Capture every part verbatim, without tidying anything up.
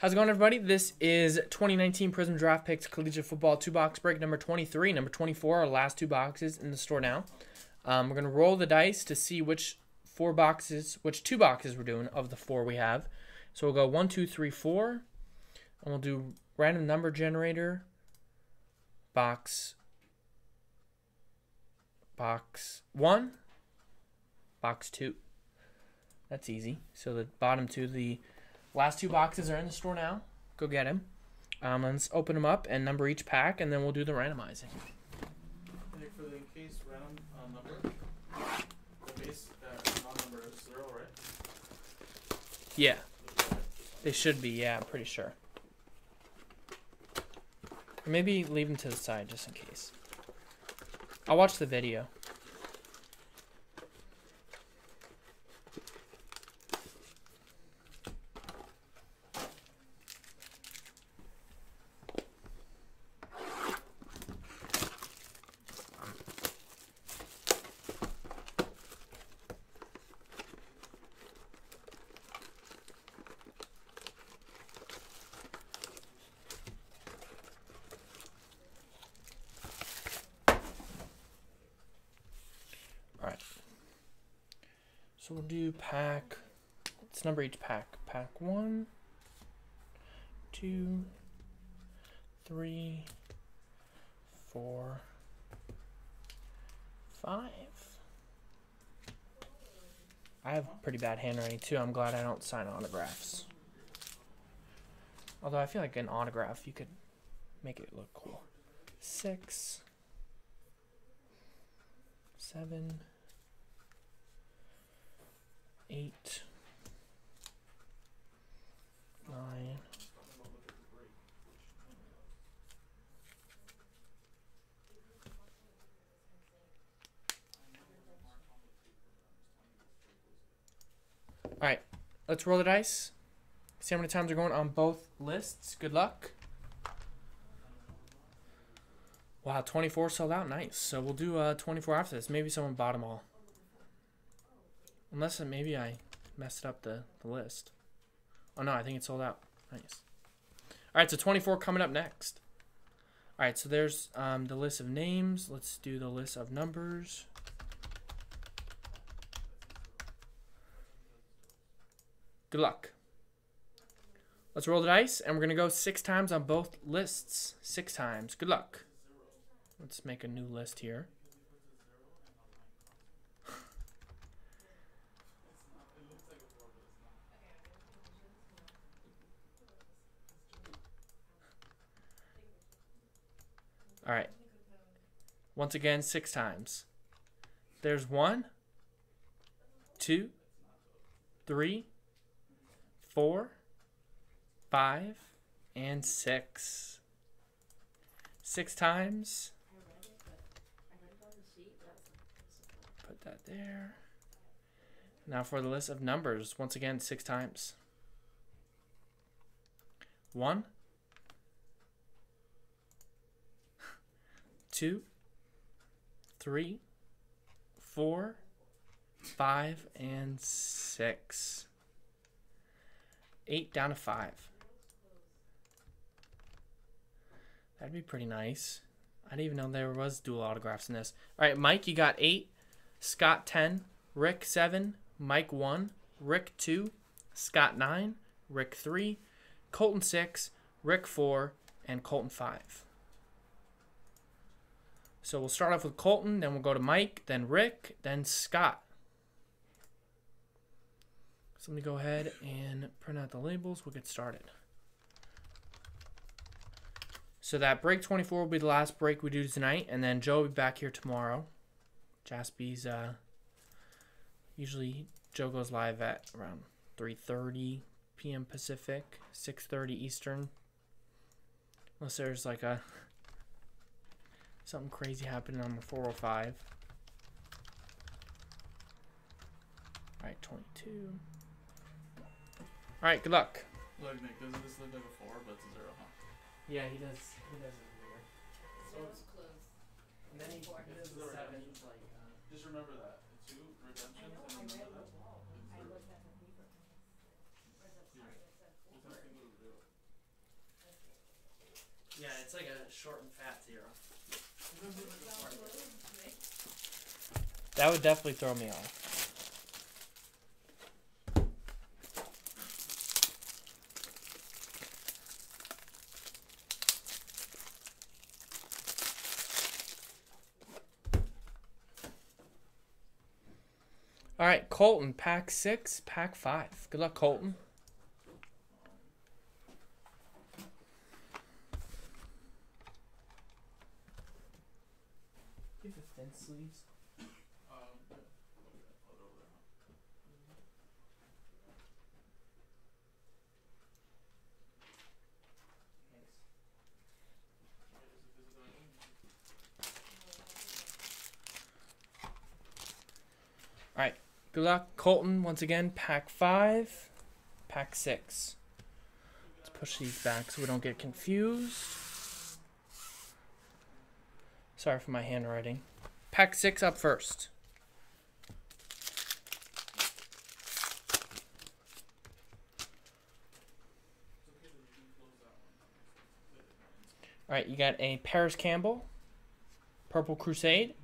How's it going, everybody? This is twenty nineteen Prizm Draft Picks Collegiate Football two-box break number twenty-three, number twenty-four, our last two boxes in the store now. Um, we're going to roll the dice to see which four boxes, which two boxes we're doing of the four we have. So we'll go one, two, three, four, and we'll do random number generator, box, box one, box two. That's easy. So the bottom two, the last two boxes are in the store now. Go get them. Um, let's open them up and number each pack, and then we'll do the randomizing. And for the case round uh, number, the base uh, round number is zero, right? Yeah. They should be, yeah, I'm pretty sure. Or maybe leave them to the side just in case. I'll watch the video. So we'll do pack, let's number each pack. Pack one, two, three, four, five. I have pretty bad handwriting too. I'm glad I don't sign autographs. Although I feel like an autograph, you could make it look cool. Six, seven, eight, nine, all right, let's roll the dice. See how many times are going on both lists. Good luck. Wow, twenty-four sold out, nice. So we'll do uh, twenty-four after this. Maybe someone bought them all. Unless maybe I messed up the, the list. Oh, no, I think it sold out. Nice. All right, so twenty-four coming up next. All right, so there's um, the list of names. Let's do the list of numbers. Good luck. Let's roll the dice, and we're going to go six times on both lists. Six times. Good luck. Let's make a new list here. All right, once again, six times. There's one, two, three, four, five, and six. Six times. Put that there. Now for the list of numbers, once again, six times. One, two, three, four, five, and six. Eight down to five. That'd be pretty nice. I didn't even know there was dual autographs in this. All right, Mike, you got eight. Scott, ten. Rick, seven. Mike, one. Rick, two. Scott, nine. Rick, three. Colton, six. Rick, four. And Colton, five. So we'll start off with Colton, then we'll go to Mike, then Rick, then Scott. So let me go ahead and print out the labels. We'll get started. So that break twenty-four will be the last break we do tonight, and then Joe will be back here tomorrow. Jaspie's, uh, usually Joe goes live at around three thirty p m Pacific, six thirty Eastern. Unless there's like a... something crazy happened on the four oh five. All right, twenty-two. All right, good luck. Look, Nick, doesn't this look like a four, but it's a zero, huh? Yeah, he does. He does it here. So it's close. And then he does the seven. Like, uh, just remember that. Two redemptions. I know, I read the wall. I looked at the paper. Where's the part that said four? Yeah, it's like a short and fat zero. That would definitely throw me off. All right, Colton, pack six, pack five. Good luck, Colton. Do you have the thin sleeves? All right. Good luck, Colton. Once again, pack five, pack six. Let's push these back so we don't get confused. Sorry for my handwriting. Pack six up first. All right, you got a Paris Campbell, Purple Crusade,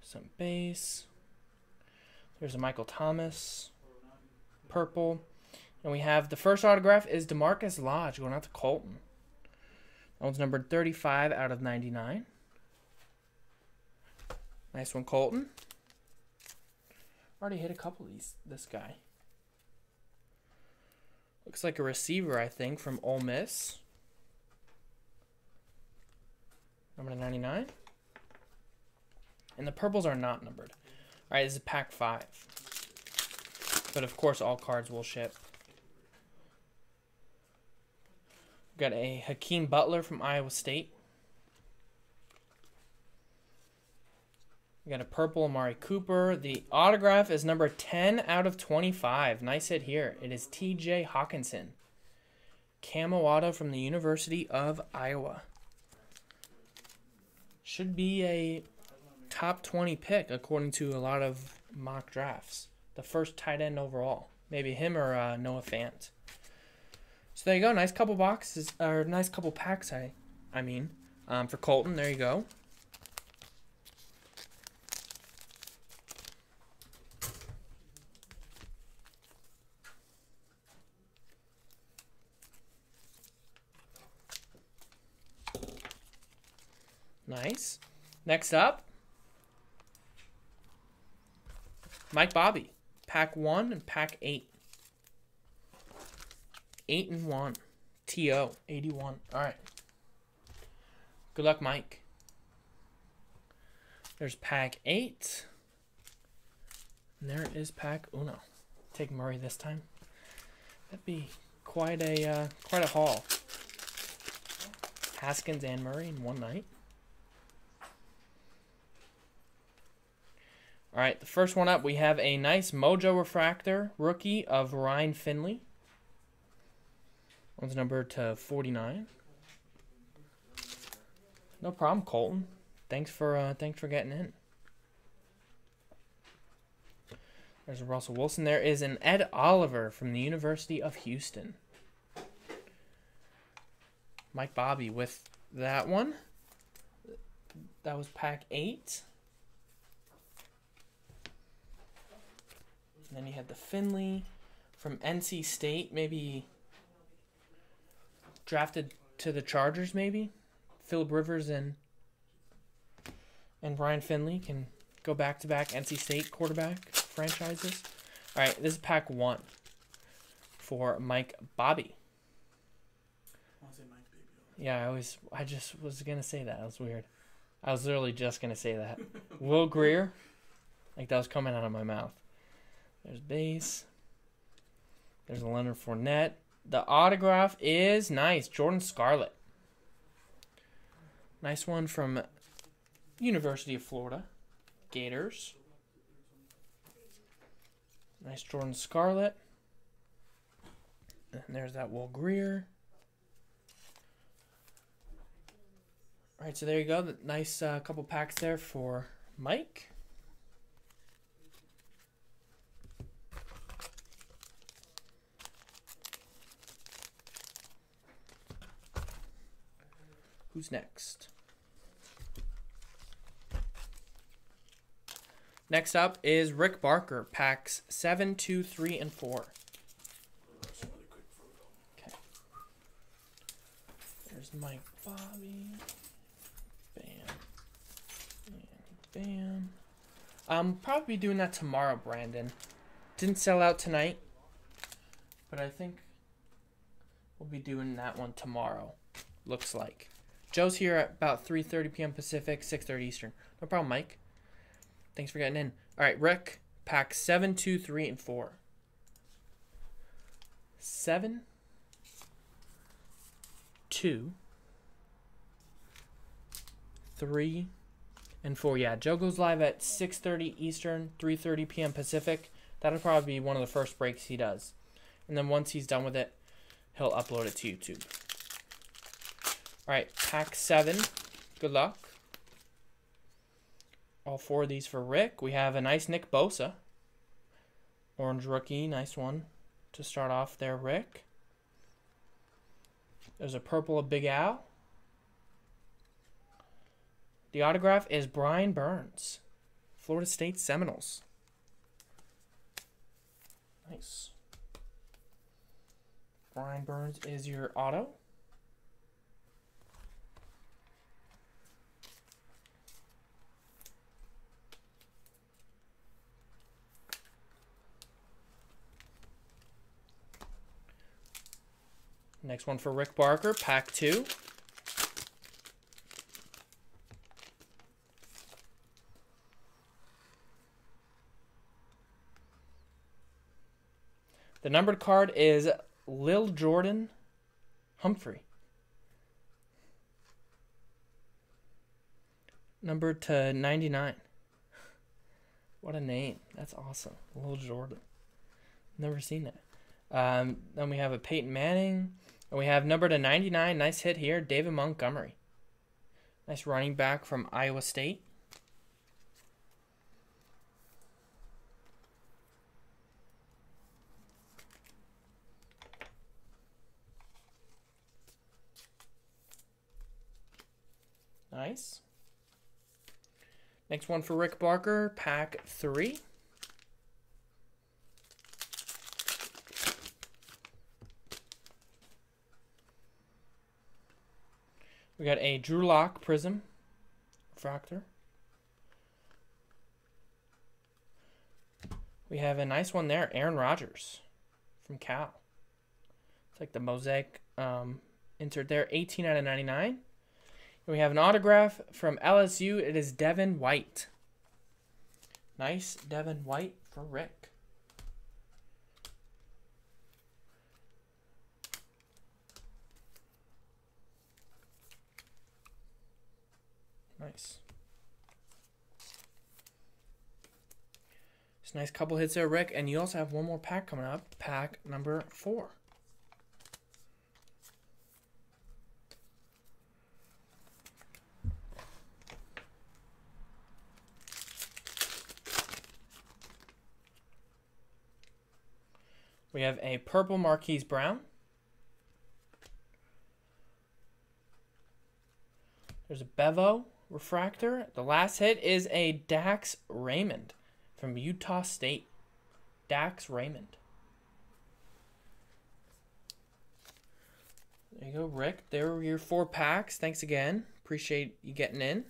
some base. There's a Michael Thomas, purple. And we have the first autograph is Demarcus Lodge going out to Colton. That one's numbered thirty-five out of ninety-nine. Nice one, Colton. Already hit a couple of these, this guy. Looks like a receiver, I think, from Ole Miss. Number ninety-nine. And the purples are not numbered. All right, this is pack five. But, of course, all cards will ship. We've got a Hakeem Butler from Iowa State. We've got a purple Amari Cooper. The autograph is number ten out of twenty-five. Nice hit here. It is T J Hawkinson. Camo auto from the University of Iowa. Should be a top twenty pick, according to a lot of mock drafts. The first tight end overall. Maybe him or uh, Noah Fant. So there you go. Nice couple boxes, or nice couple packs, I, I mean, um, for Colton. There you go. Nice. Next up, Mike Bobby, pack one and pack eight. Eight and one. T O, eighty-one. All right. Good luck, Mike. There's pack eight. And there is pack uno. Take Murray this time. That'd be quite a, uh, quite a haul. Haskins and Murray in one night. All right, the first one up, we have a nice Mojo Refractor rookie of Ryan Finley. One's numbered to forty-nine. No problem, Colton. Thanks for uh, thanks for getting in. There's a Russell Wilson. There is an Ed Oliver from the University of Houston. Mike Bobby with that one. That was pack eight. And then you had the Finley from N C State, maybe drafted to the Chargers, maybe. Philip Rivers and and Brian Finley can go back-to-back N C State quarterback franchises. All right, this is pack one for Mike Bobby. I want to say Mike Baby. Yeah, I always, I just was going to say that. That was weird. I was literally just going to say that. Will Greer, like that was coming out of my mouth. There's base. There's a Leonard Fournette. The autograph is nice. Jordan Scarlett. Nice one from University of Florida. Gators. Nice Jordan Scarlett. And there's that Will Greer. All right, so there you go. Nice uh, couple packs there for Mike. Who's next? Next up is Rick Barker, packs seven, two, three, and four. Okay. There's Mike Bobby. Bam. Bam. I'm probably doing that tomorrow, Brandon. Didn't sell out tonight, but I think we'll be doing that one tomorrow. Looks like. Joe's here at about three thirty p m Pacific, six thirty Eastern. No problem, Mike. Thanks for getting in. All right, Rick, pack seven, two, three, and four. Seven, two, three, and four. Yeah, Joe goes live at six thirty Eastern, three thirty p m Pacific. That'll probably be one of the first breaks he does. And then once he's done with it, he'll upload it to YouTube. All right, pack seven. Good luck. All four of these for Rick. We have a nice Nick Bosa. Orange rookie. Nice one to start off there, Rick. There's a purple of Big Al. The autograph is Brian Burns. Florida State Seminoles. Nice. Brian Burns is your auto. Next one for Rick Barker, pack two. The numbered card is Lil Jordan Humphrey. Numbered to ninety-nine. What a name. That's awesome. Lil Jordan. Never seen that. Um, then we have a Peyton Manning. And we have number to ninety-nine, nice hit here, David Montgomery. Nice running back from Iowa State. Nice. Next one for Rick Barker, pack three. We got a Drew Lock Prizm refractor. We have a nice one there, Aaron Rodgers from Cal. It's like the mosaic um, insert there, eighteen out of ninety-nine. And we have an autograph from L S U. It is Devin White. Nice Devin White for Rick. Nice. It's a nice couple hits there, Rick. And you also have one more pack coming up. Pack number four. We have a purple Marquise Brown. There's a Bevo refractor. The last hit is a Dax Raymond from Utah State. Dax Raymond. There you go, Rick. There were your four packs. Thanks again. Appreciate you getting in.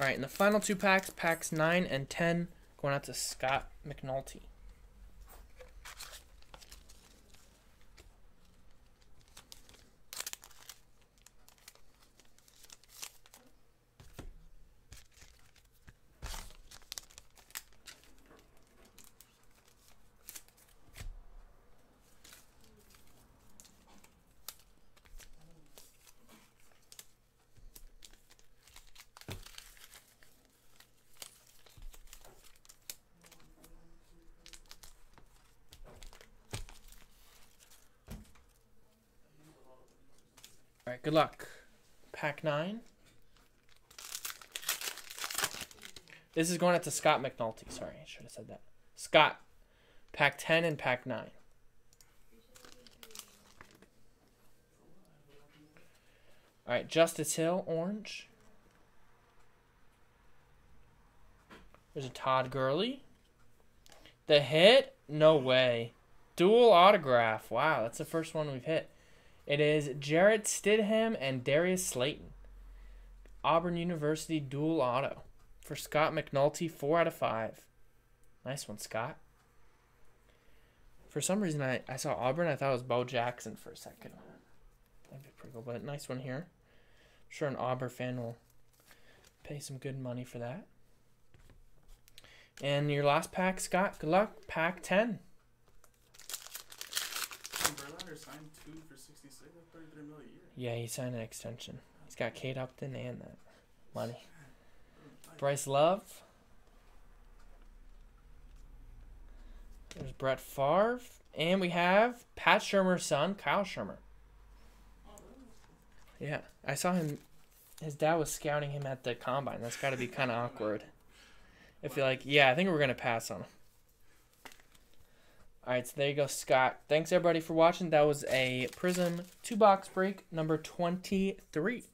All right, and the final two packs, packs nine and ten, going out to Scott McNulty. Good luck. Pack nine. This is going out to Scott McNulty. Sorry, I should have said that. Scott, Pac ten and Pac nine. All right, Justice Hill, orange. There's a Todd Gurley. The hit? No way. Dual autograph. Wow, that's the first one we've hit. It is Jarrett Stidham and Darius Slayton. Auburn University dual auto for Scott McNulty, four out of five. Nice one, Scott. For some reason, I, I saw Auburn. I thought it was Bo Jackson for a second. That'd be pretty cool, but nice one here. I'm sure an Auburn fan will pay some good money for that. And your last pack, Scott. Good luck. Pack ten. Verlander signed two for sixty-six, thirty-three million a year. Yeah, he signed an extension. He's got Kate Upton and that money. Bryce Love. There's Brett Favre. And we have Pat Shurmur's son, Kyle Shurmur. Yeah, I saw him. His dad was scouting him at the combine. That's got to be kind of awkward. If you're like, yeah, I think we're going to pass on him. All right, so there you go, Scott. Thanks, everybody, for watching. That was a Prizm two-box break number twenty-three.